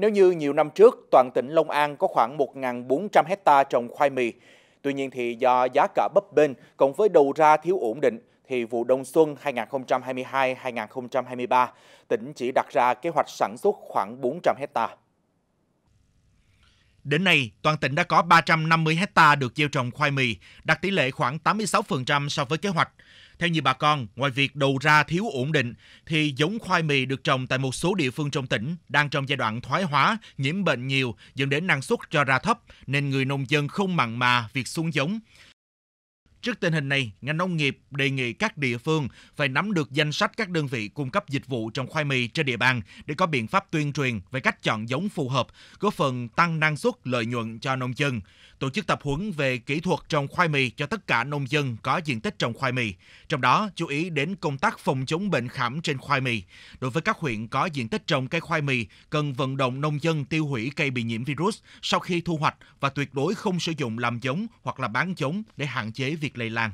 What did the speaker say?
Nếu như nhiều năm trước, toàn tỉnh Long An có khoảng 1.400 hectare trồng khoai mì. Tuy nhiên thì do giá cả bấp bênh cộng với đầu ra thiếu ổn định, thì vụ đông xuân 2022-2023, tỉnh chỉ đặt ra kế hoạch sản xuất khoảng 400 hectare. Đến nay, toàn tỉnh đã có 350 hectare được gieo trồng khoai mì, đạt tỷ lệ khoảng 86% so với kế hoạch. Theo nhiều bà con, ngoài việc đầu ra thiếu ổn định, thì giống khoai mì được trồng tại một số địa phương trong tỉnh đang trong giai đoạn thoái hóa, nhiễm bệnh nhiều, dẫn đến năng suất cho ra thấp, nên người nông dân không mặn mà việc xuống giống. Trước tình hình này, ngành nông nghiệp đề nghị các địa phương phải nắm được danh sách các đơn vị cung cấp dịch vụ trồng khoai mì trên địa bàn để có biện pháp tuyên truyền về cách chọn giống phù hợp, góp phần tăng năng suất lợi nhuận cho nông dân. Tổ chức tập huấn về kỹ thuật trồng khoai mì cho tất cả nông dân có diện tích trồng khoai mì, trong đó chú ý đến công tác phòng chống bệnh khảm trên khoai mì. Đối với các huyện có diện tích trồng cây khoai mì, cần vận động nông dân tiêu hủy cây bị nhiễm virus sau khi thu hoạch và tuyệt đối không sử dụng làm giống hoặc là bán giống để hạn chế việc lây lan.